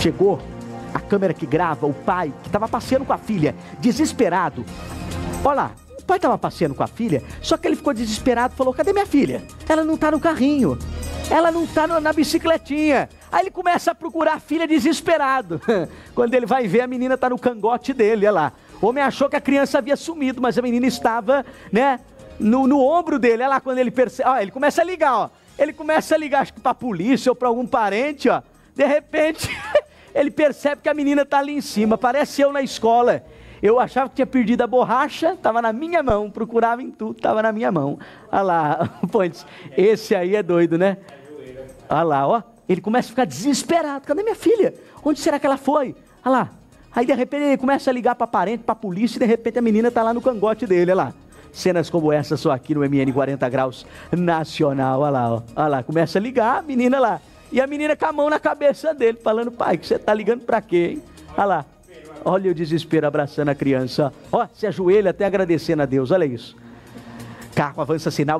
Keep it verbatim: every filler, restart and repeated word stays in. Chegou a câmera que grava o pai, que estava passeando com a filha, desesperado. Olha lá, o pai estava passeando com a filha, só que ele ficou desesperado e falou: cadê minha filha? Ela não está no carrinho, ela não está na bicicletinha. Aí ele começa a procurar a filha desesperado. Quando ele vai ver, a menina está no cangote dele, olha lá. O homem achou que a criança havia sumido, mas a menina estava, né, no, no ombro dele. Olha lá quando ele percebe, ó, ele começa a ligar, ó. Ele começa a ligar, acho que para a polícia ou para algum parente, ó. De repente, ele percebe que a menina está ali em cima. Parece eu na escola. Eu achava que tinha perdido a borracha, estava na minha mão, procurava em tudo, estava na minha mão. Olha lá, Pontes, esse aí é doido, né? Olha lá, ó. Ele começa a ficar desesperado. Cadê minha filha? Onde será que ela foi? Olha lá. Aí de repente ele começa a ligar para parente, para polícia, e de repente a menina está lá no cangote dele, olha lá. Cenas como essa só aqui no M N quarenta graus nacional, olha lá, ó. Olha lá, começa a ligar, a menina lá. E a menina com a mão na cabeça dele, falando: pai, que você tá ligando para quê, hein? Olha lá, olha o desespero abraçando a criança. Ó, se ajoelha até agradecendo a Deus, olha isso. Carro avança sinal.